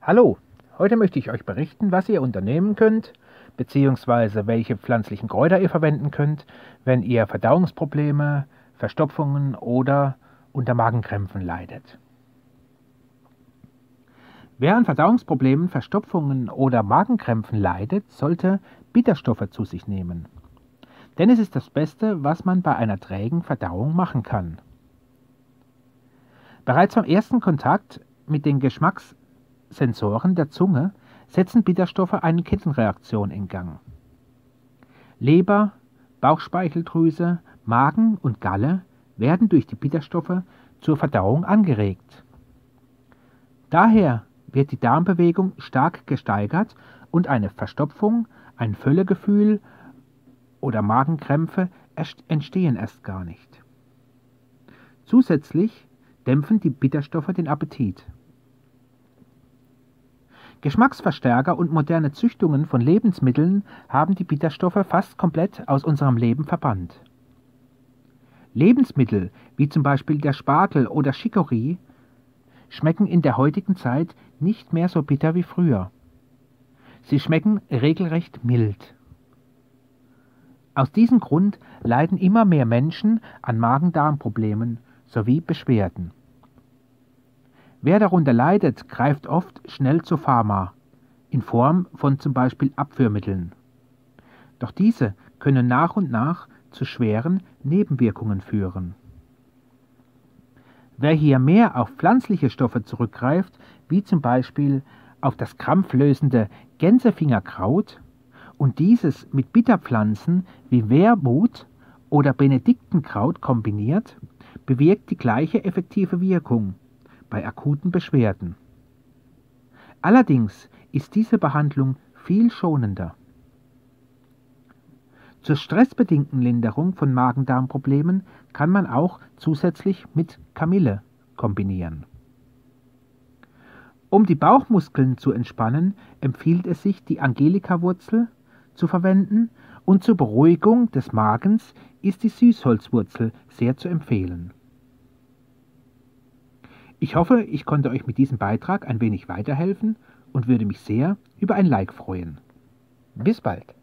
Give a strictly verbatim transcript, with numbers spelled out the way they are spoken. Hallo, heute möchte ich euch berichten, was ihr unternehmen könnt, beziehungsweise welche pflanzlichen Kräuter ihr verwenden könnt, wenn ihr Verdauungsprobleme, Verstopfungen oder unter Magenkrämpfen leidet. Wer an Verdauungsproblemen, Verstopfungen oder Magenkrämpfen leidet, sollte Bitterstoffe zu sich nehmen. Denn es ist das Beste, was man bei einer trägen Verdauung machen kann. Bereits beim ersten Kontakt mit den Geschmackssensoren der Zunge setzen Bitterstoffe eine Kettenreaktion in Gang. Leber, Bauchspeicheldrüse, Magen und Galle werden durch die Bitterstoffe zur Verdauung angeregt. Daher wird die Darmbewegung stark gesteigert und eine Verstopfung, ein Völlegefühl oder Magenkrämpfe entstehen erst gar nicht. Zusätzlich dämpfen die Bitterstoffe den Appetit. Geschmacksverstärker und moderne Züchtungen von Lebensmitteln haben die Bitterstoffe fast komplett aus unserem Leben verbannt. Lebensmittel wie zum Beispiel der Spargel oder Chicorée schmecken in der heutigen Zeit nicht mehr so bitter wie früher. Sie schmecken regelrecht mild. Aus diesem Grund leiden immer mehr Menschen an Magen-Darm-Problemen sowie Beschwerden. Wer darunter leidet, greift oft schnell zu Pharma, in Form von zum Beispiel Abführmitteln. Doch diese können nach und nach zu schweren Nebenwirkungen führen. Wer hier mehr auf pflanzliche Stoffe zurückgreift, wie zum Beispiel auf das krampflösende Gänsefingerkraut, und dieses mit Bitterpflanzen wie Wermut oder Benediktenkraut kombiniert, bewirkt die gleiche effektive Wirkung bei akuten Beschwerden. Allerdings ist diese Behandlung viel schonender. Zur stressbedingten Linderung von Magen-Darm-Problemen kann man auch zusätzlich mit Kamille kombinieren. Um die Bauchmuskeln zu entspannen, empfiehlt es sich, die Angelikawurzel zu verwenden, und zur Beruhigung des Magens ist die Süßholzwurzel sehr zu empfehlen. Ich hoffe, ich konnte euch mit diesem Beitrag ein wenig weiterhelfen und würde mich sehr über ein Like freuen. Bis bald!